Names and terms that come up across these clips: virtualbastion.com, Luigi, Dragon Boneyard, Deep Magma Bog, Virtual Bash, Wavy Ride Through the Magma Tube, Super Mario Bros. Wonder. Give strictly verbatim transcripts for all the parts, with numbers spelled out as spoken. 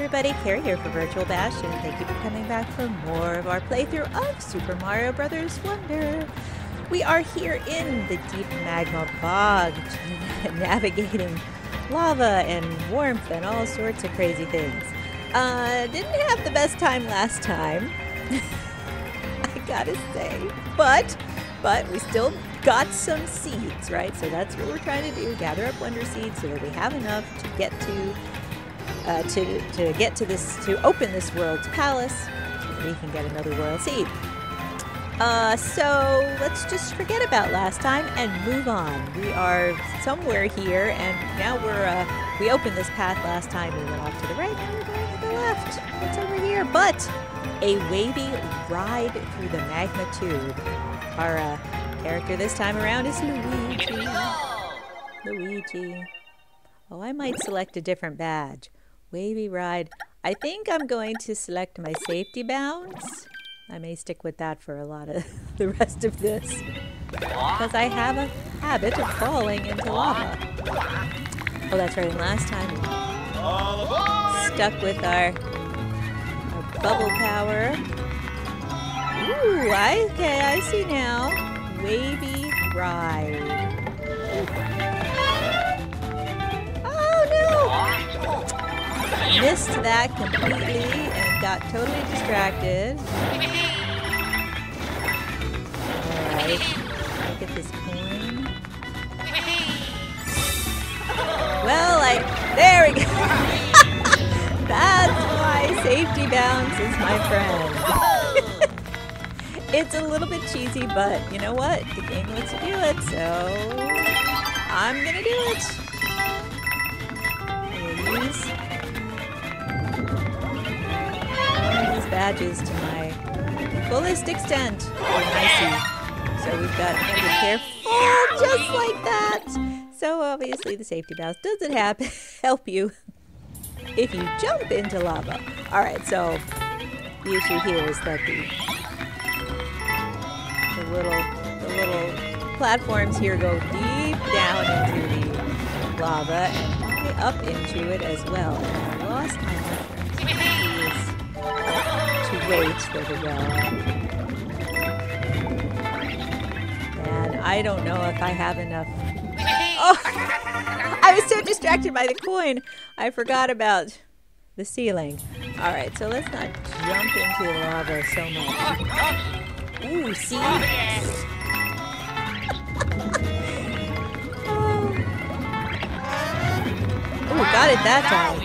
everybody, Carrie here for Virtual Bash, and thank you for coming back for more of our playthrough of Super Mario Bros. Wonder. We are here in the Deep Magma Bog, navigating lava and warmth and all sorts of crazy things. Uh, didn't have the best time last time, I gotta say, but, but we still got some seeds, right? So that's what we're trying to do, gather up Wonder Seeds so that we have enough to get to, uh, to, to get to this, to open this world's palace, so that we can get another world seed. Uh, so let's just forget about last time and move on. We are somewhere here, and now we're, uh, we opened this path last time. We went off to the right, now we're going to the left. What's over here? But a wavy ride through the magma tube. Our, uh, character this time around is Luigi. Luigi. Oh, I might select a different badge. Wavy Ride. I think I'm going to select my safety bounce. I may stick with that for a lot of the rest of this, because I have a habit of falling into lava. Oh, that's right. And last time we stuck with our, our bubble power. Ooh, I, okay, I see now. Wavy Ride. Oh no! Missed that completely and got totally distracted. Alright, I get this coin. Well, I. There we go! That's why safety bounce is my friend. It's a little bit cheesy, but you know what? The game wants to do it, so I'm gonna do it. I'm gonna use one of these badges to my fullest extent. I see. So we've got Wonder Careful just like that. So obviously the safety bounce doesn't happen, help you if you jump into lava. All right, so the issue here is that the The little, the little platforms here go deep down into the lava and up into it as well. And I lost my markers to wait for the well. And I don't know if I have enough. Oh! I was so distracted by the coin, I forgot about the ceiling. All right, so let's not jump into the lava so much. Ooh, see? Oh, ooh, got it that time.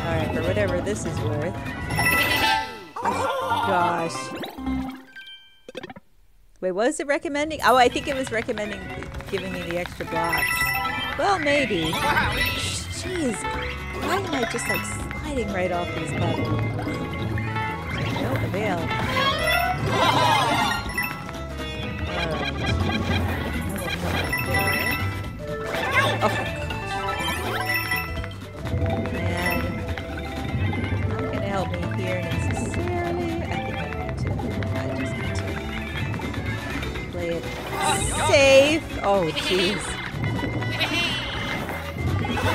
Alright, for whatever this is worth. Oh, gosh. Wait, what was it recommending? Oh, I think it was recommending giving me the extra blocks. Well, maybe. Jeez, why am I just like sliding right off these buttons? No avail. Oh, and not going to help me here necessarily. I think I need to. I just need to play it safe. Oh, jeez. Oh,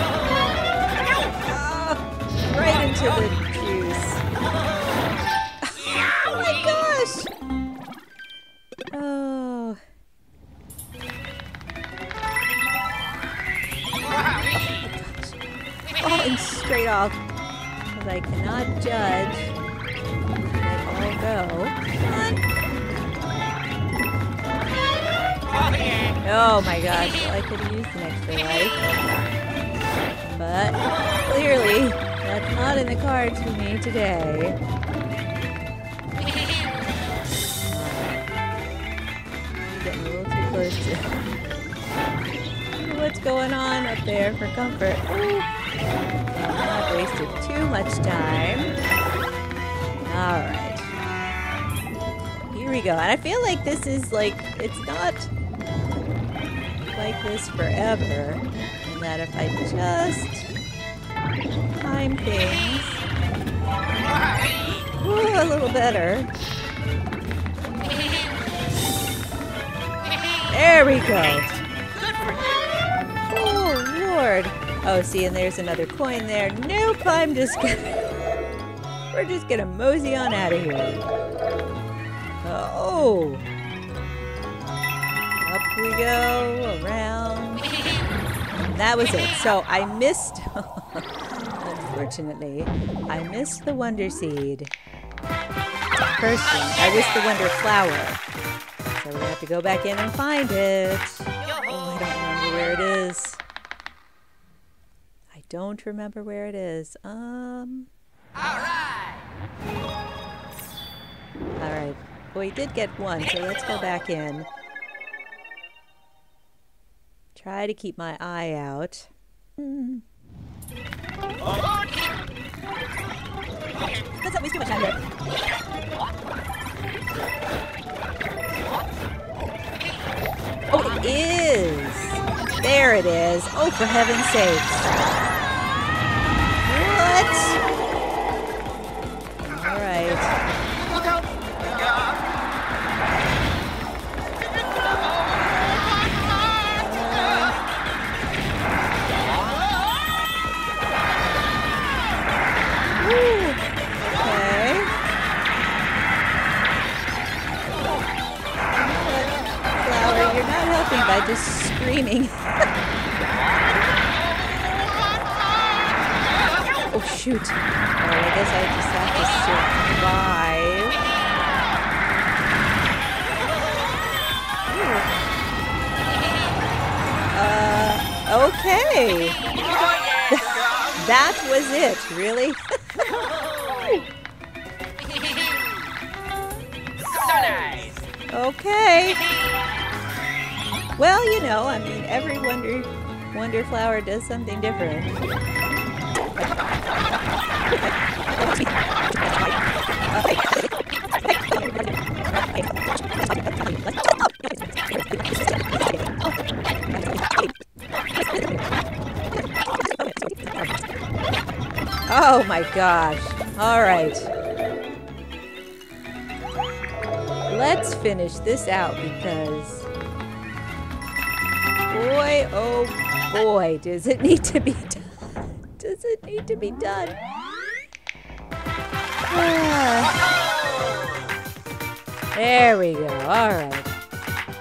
right into the juice. Oh my gosh! Oh. Falling straight off, because I cannot judge where all go. Oh my gosh, well, I could use an extra life, but clearly that's not in the cards for me today. I'm getting a little too close to what's going on up there for comfort. Ooh. I've wasted too much time. Alright. Here we go. And I feel like this is like, it's not like this forever. And that if I just time things ooh, a little better. There we go. Oh, Lord. Oh, see, and there's another coin there. Nope, I'm just gonna We're just gonna mosey on out of here. Uh, oh! Up we go, around. And that was it. So I missed, unfortunately, I missed the Wonder Seed. First one, I missed the Wonder Flower. So we have to go back in and find it. Oh, I don't remember where it is. I don't remember where it is. Um. Alright! Alright. Well, we did get one, so let's go back in. Try to keep my eye out. Mm. That's always too much time there. Oh, it is! There it is! Oh, for heaven's sakes! By just screaming. Oh shoot. Oh, I guess I just have to survive. Uh, okay. That was it, really? Okay. Well, you know, I mean, every wonder, wonder flower does something different. Oh my gosh. All right. Let's finish this out because... Boy, oh boy, does it need to be done? Does it need to be done? Ah. There we go. All right.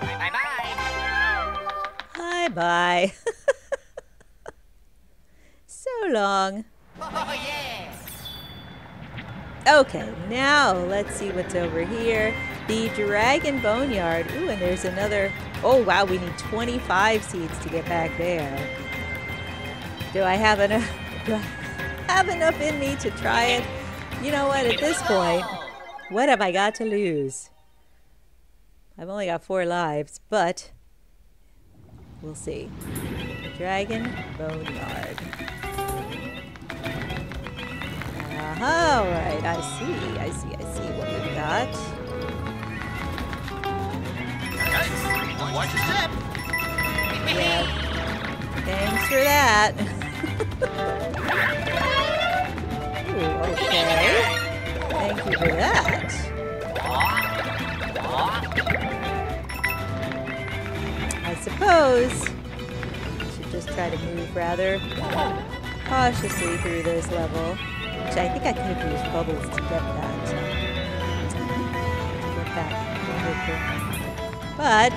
Bye bye. Bye bye. So long. Oh yeah. Okay, now let's see what's over here. The Dragon Boneyard. Ooh, and there's another. Oh wow, we need twenty-five seeds to get back there. Do I have enough? Do I have enough in me to try it? You know what? At this point, what have I got to lose? I've only got four lives, but we'll see. The Dragon Boneyard. Aha! All right, I see. I see. I see what we've got. Watch your step. Yeah. Thanks for that. Ooh, okay. Thank you for that. I suppose I should just try to move rather cautiously through this level. Which I think I could have used bubbles to get that. To get that. But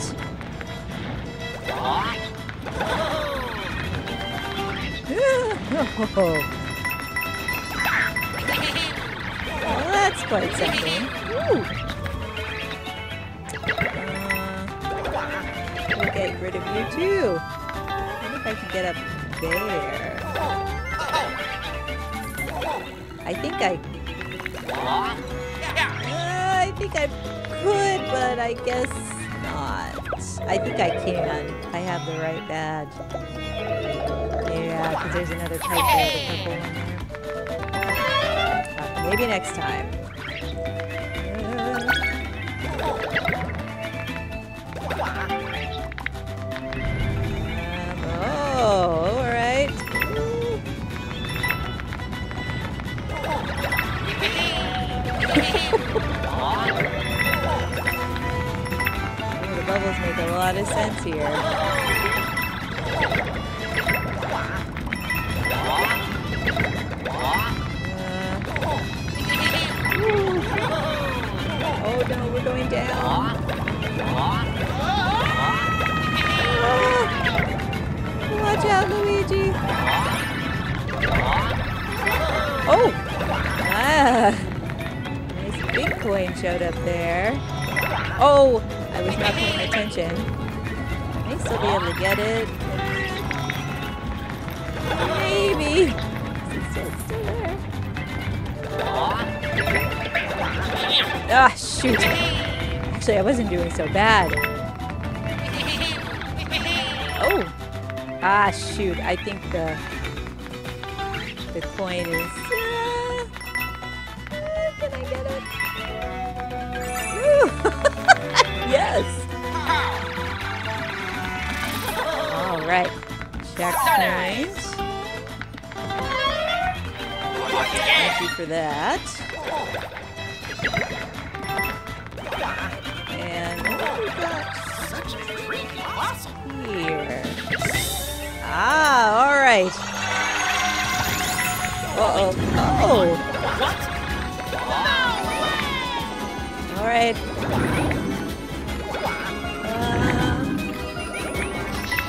well, that's quite something. Uh, we'll get rid of you too. I think I can get up there. I think I. Uh, I think I could, but I guess. I think I can. I have the right badge. Yeah, because there's another type there, the purple one there. Uh, maybe next time. Um, oh, all right. Bubbles make a lot of sense here. Uh, Oh! Ah! Nice big coin showed up there. Oh! I was not paying attention. I may still be able to get it. Maybe! It's still, it's still there. Ah, shoot! Actually, I wasn't doing so bad. Oh! Ah, shoot. I think the... the coin is... Uh, uh, can I get it? Yes! Alright. Checkpoint. Thank you for that. And what do we got? Such a creepy fossil here. Ah, alright. Uh-oh. Oh! What? Alright. Um,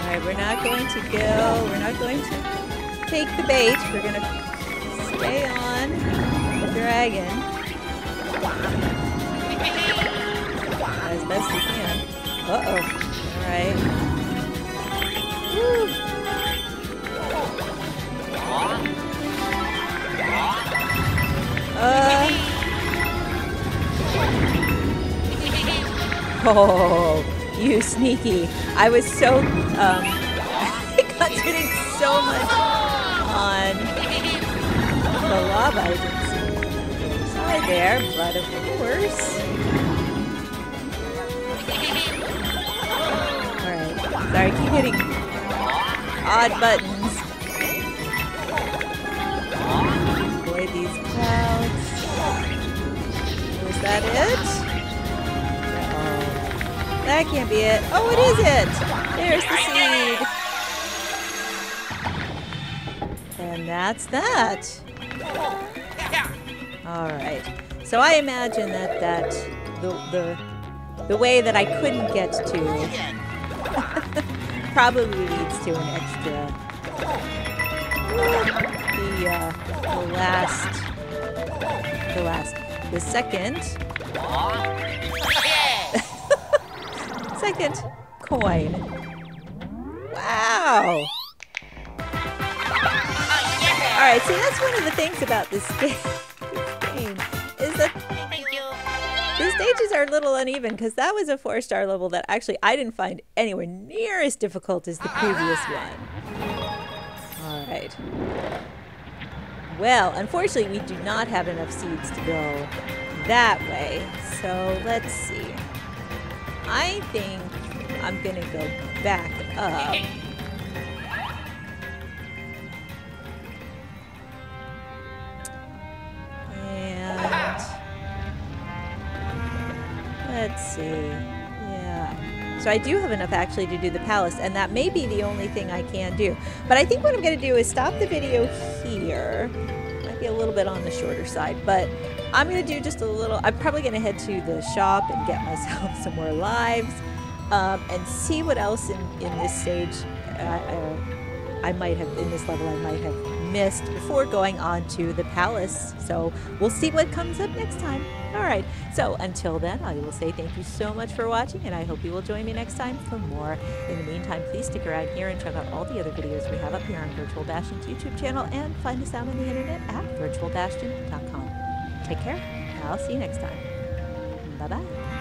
alright, we're not going to go. We're not going to take the bait. We're going to stay on the dragon as best we can. Uh-oh. Alright. Woo. Uh. Oh, you sneaky. I was so, um, I got hitting so much on the lava. I didn't see it there, but of course. Alright, sorry, keep hitting odd buttons. Avoid these clouds. Was that it? Uh-oh. That can't be it. Oh, it is it! There's the seed. And that's that. Alright. So I imagine that, that the, the, the way that I couldn't get to probably leads to an extra. The uh, the last, the last, the second, second coin. Wow! All right, see, that's one of the things about this game, this game is that the stages are a little uneven, because that was a four-star level that actually I didn't find anywhere near as difficult as the previous one. Alright. Well, unfortunately we do not have enough seeds to go that way, so let's see. I think I'm gonna go back up. Let's see, yeah. So I do have enough actually to do the palace, and that may be the only thing I can do. But I think what I'm gonna do is stop the video here. Might be a little bit on the shorter side, but I'm gonna do just a little, I'm probably gonna head to the shop and get myself some more lives, um, and see what else in, in this stage uh, uh, I might have, in this level I might have missed before going on to the palace. So we'll see what comes up next time. All right, so until then, I will say thank you so much for watching, and I hope you will join me next time for more. In the meantime, please stick around here and check out all the other videos we have up here on Virtual Bastion's YouTube channel, and find us out on the internet at virtual bastion dot com. Take care, and I'll see you next time. Bye-bye.